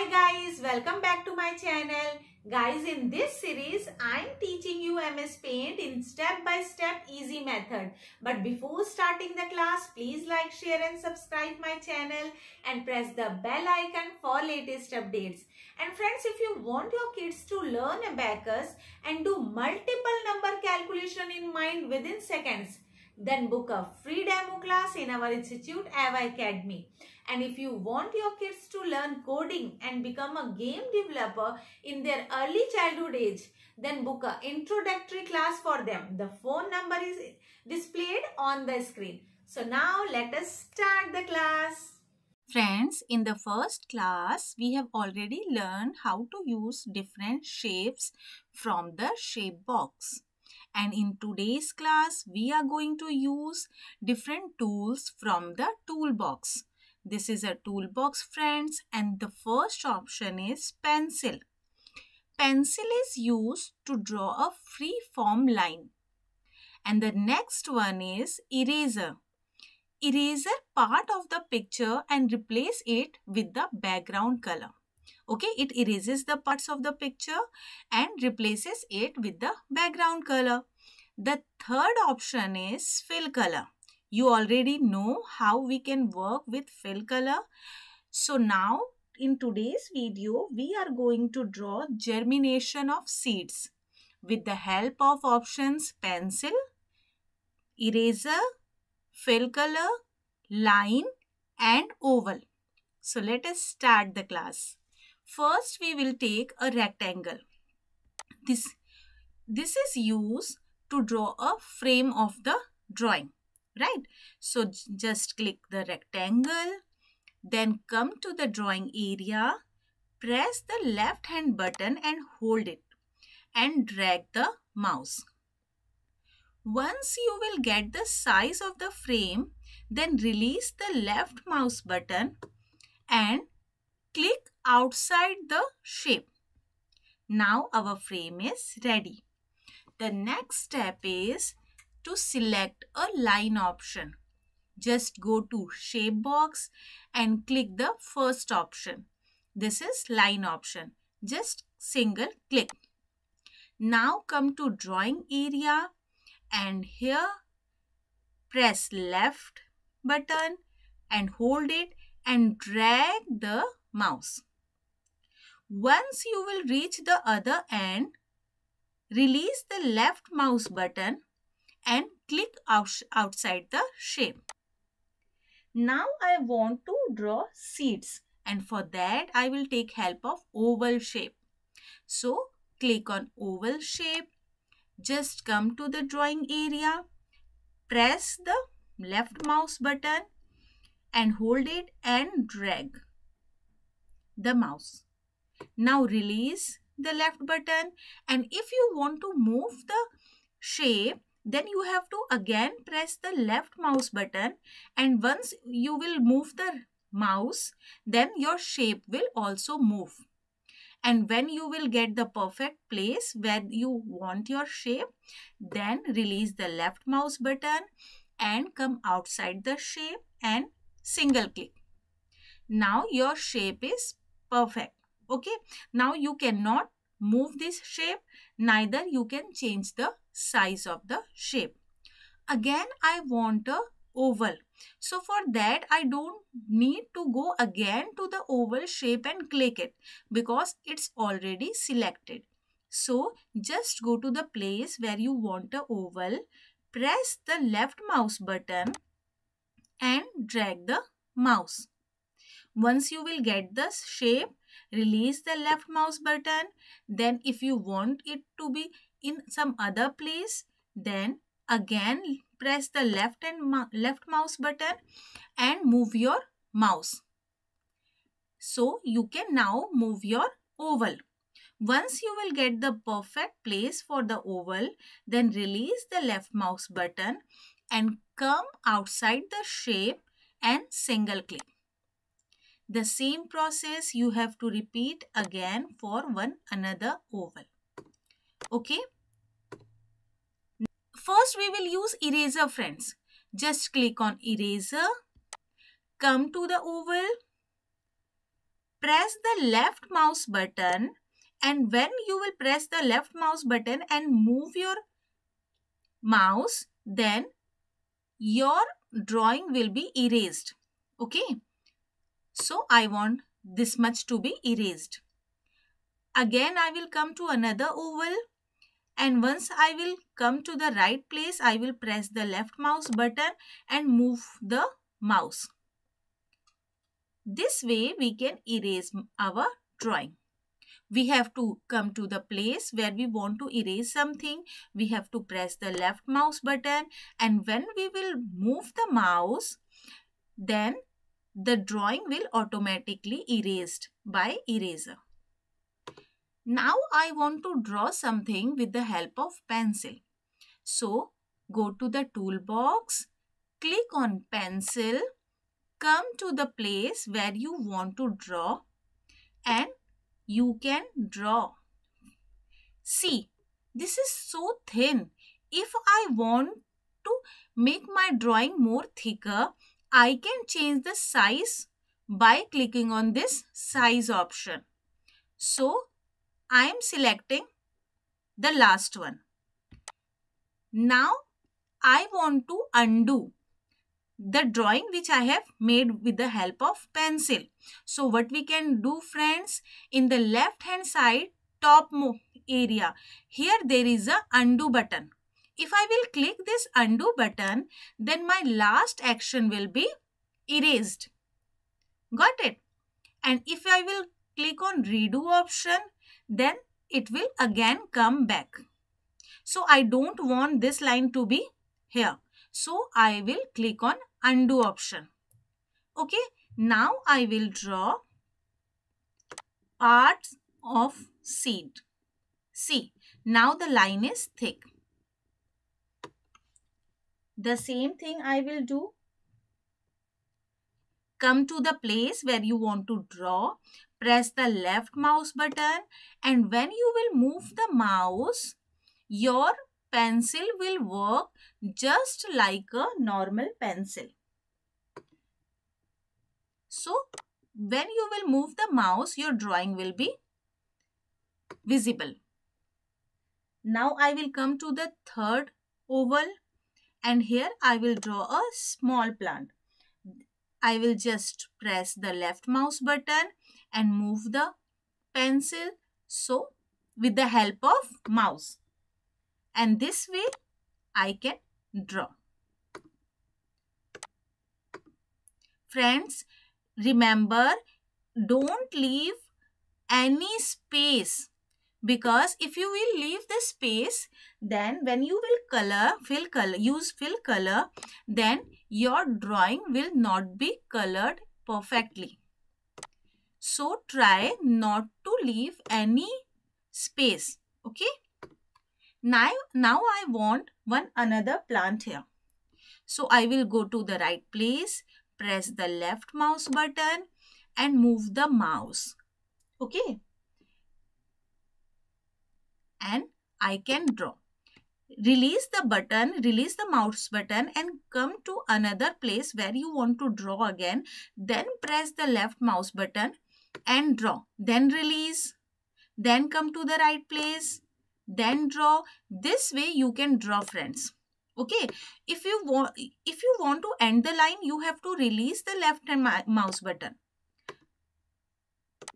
Hi guys, welcome back to my channel. Guys, in this series I am teaching you MS Paint in step-by-step easy method. But before starting the class, please like, share and subscribe my channel and press the bell icon for latest updates. And friends, if you want your kids to learn abacus and do multiple number calculation in mind within seconds, then book a free demo class in our institute Ava Academy. And if you want your kids to learn coding and become a game developer in their early childhood age, then book a introductory class for them. The phone number is displayed on the screen. So now let us start the class. Friends, in the first class, we have already learned how to use different shapes from the shape box. And in today's class, we are going to use different tools from the toolbox. This is a toolbox, friends, and the first option is pencil. Pencil is used to draw a free form line. And the next one is eraser. Eraser part of the picture and replace it with the background color. Okay, it erases the parts of the picture and replaces it with the background color. The third option is fill color. You already know how we can work with fill color. So now in today's video, we are going to draw germination of seeds with the help of options pencil, eraser, fill color, line and oval. So let us start the class. First, we will take a rectangle. This is used to draw a frame of the drawing, right? So just click the rectangle, then come to the drawing area, press the left hand button and hold it and drag the mouse. Once you will get the size of the frame, then release the left mouse button and click outside the shape. Now our frame is ready. The next step is to select a line option. Just go to shape box and click the first option. This is line option. Just single click. Now come to drawing area and here press left button and hold it and drag the mouse. Once you will reach the other end, release the left mouse button and click outside the shape. Now I want to draw seeds, and for that I will take help of oval shape. So click on oval shape, just come to the drawing area, press the left mouse button and hold it and drag the mouse. Now release the left button, and if you want to move the shape, then you have to again press the left mouse button, and once you will move the mouse, then your shape will also move. And when you will get the perfect place where you want your shape, then release the left mouse button and come outside the shape and single click. Now your shape is perfect. Okay, now you cannot move this shape, neither you can change the size of the shape. Again, I want a oval. So for that, I don't need to go again to the oval shape and click it because it's already selected. So just go to the place where you want a oval, press the left mouse button and drag the mouse. Once you will get this shape, release the left mouse button. Then if you want it to be in some other place, then again press the left mouse button and move your mouse. So you can now move your oval. Once you will get the perfect place for the oval, then release the left mouse button and come outside the shape and single click. The same process you have to repeat again for one another oval. Okay. First we will use eraser, friends. Just click on eraser, come to the oval, press the left mouse button, and when you will press the left mouse button and move your mouse, then your drawing will be erased. Okay, so I want this much to be erased. Again I will come to another oval, and once I will come to the right place, I will press the left mouse button and move the mouse. This way we can erase our drawing. We have to come to the place where we want to erase something. We have to press the left mouse button, and when we will move the mouse, then the drawing will automatically erased by eraser. Now I want to draw something with the help of pencil. So go to the toolbox, click on pencil, come to the place where you want to draw, and you can draw. See, this is so thin. If I want to make my drawing more thicker, I can change the size by clicking on this size option. So I am selecting the last one. Now I want to undo the drawing which I have made with the help of pencil. So what we can do, friends, in the left hand side top area, here there is a undo button. If I will click this undo button, then my last action will be erased. Got it? And if I will click on redo option, then it will again come back. So I don't want this line to be here. So I will click on undo option. Okay, now I will draw parts of seed. See, now the line is thick. The same thing I will do. Come to the place where you want to draw, press the left mouse button, and when you will move the mouse, your pencil will work just like a normal pencil. So when you will move the mouse, your drawing will be visible. Now I will come to the third oval, and here I will draw a small plant. I will just press the left mouse button and move the pencil, so with the help of mouse. And this way I can draw. Friends, remember, don't leave any space, because if you will leave the space, then when you will use fill color, then your drawing will not be colored perfectly. So try not to leave any space. Okay. Now I want another plant here. So I will go to the right place, press the left mouse button and move the mouse. Okay. And I can draw. Release the button, release the mouse button, and come to another place where you want to draw again. Then press the left mouse button and draw. Then release. Then come to the right place. Then draw. This way you can draw, friends. Okay, if you want to end the line, you have to release the left hand mouse button.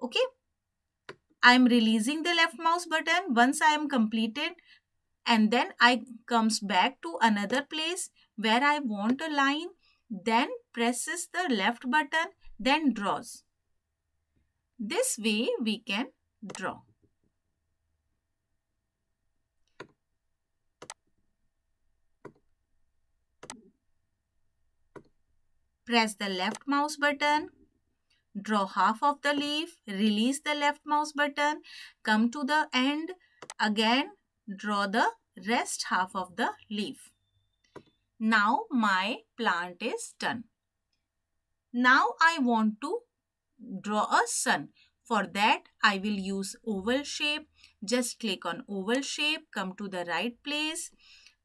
Okay, I am releasing the left mouse button once I am completed, and then I comes back to another place where I want a line, then presses the left button, then draws. This way we can draw. Press the left mouse button, draw half of the leaf, release the left mouse button, come to the end, again draw the rest half of the leaf. Now my plant is done. Now I want to draw a sun. For that I will use oval shape. Just click on oval shape, come to the right place,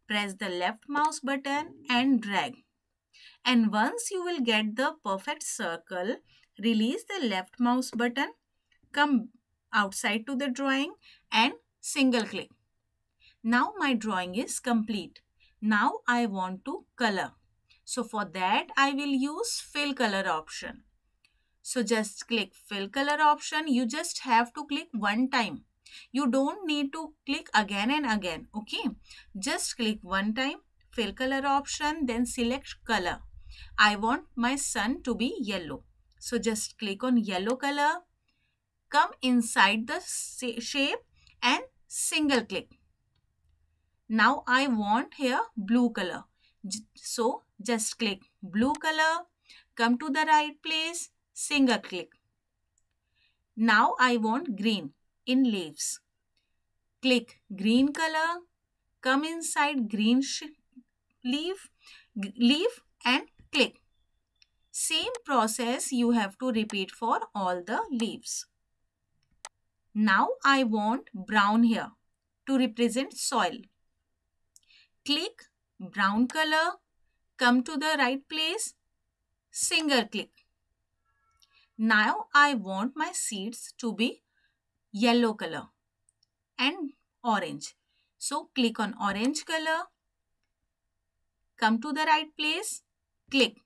press the left mouse button and drag. And once you will get the perfect circle, release the left mouse button, come outside to the drawing and single click. Now my drawing is complete. Now I want to color. So for that I will use fill color option. So just click fill color option. You just have to click one time. You don't need to click again and again. Okay, just click one time, fill color option, then select color. I want my sun to be yellow, so just click on yellow color, come inside the shape and single click. Now I want here blue color, so just click blue color, come to the right place, single click. Now I want green in leaves. Click green color, come inside green leaf and click. Same process you have to repeat for all the leaves. Now I want brown here to represent soil. Click brown color, come to the right place, single click. Now I want my seeds to be yellow color and orange. So click on orange color, come to the right place, click.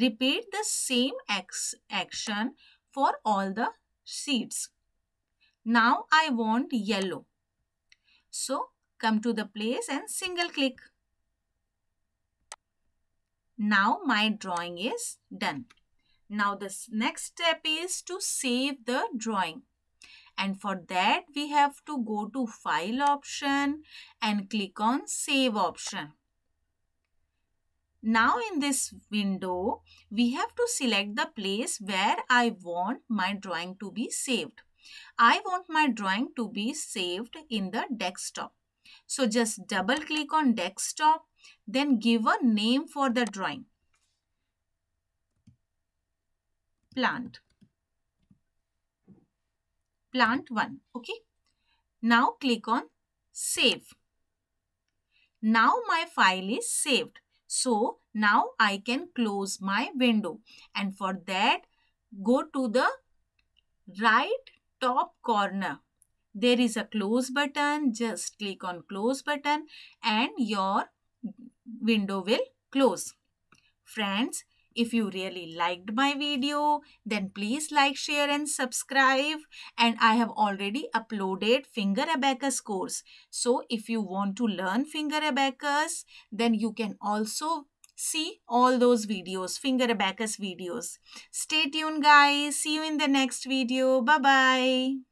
Repeat the same action for all the seeds. Now I want yellow. So come to the place and single click. Now my drawing is done. Now the next step is to save the drawing. And for that we have to go to file option and click on save option. Now in this window we have to select the place where I want my drawing to be saved. I want my drawing to be saved in the desktop. So just double click on desktop, then give a name for the drawing. Plant 1. Okay, now click on save. Now my file is saved. So now I can close my window, and for that go to the right top corner. There is a close button. Just click on close button and your window will close. Friends, if you really liked my video, then please like, share and subscribe. And I have already uploaded Finger Abacus course. So if you want to learn Finger Abacus, then you can also see all those videos, Finger Abacus videos. Stay tuned guys. See you in the next video. Bye-bye.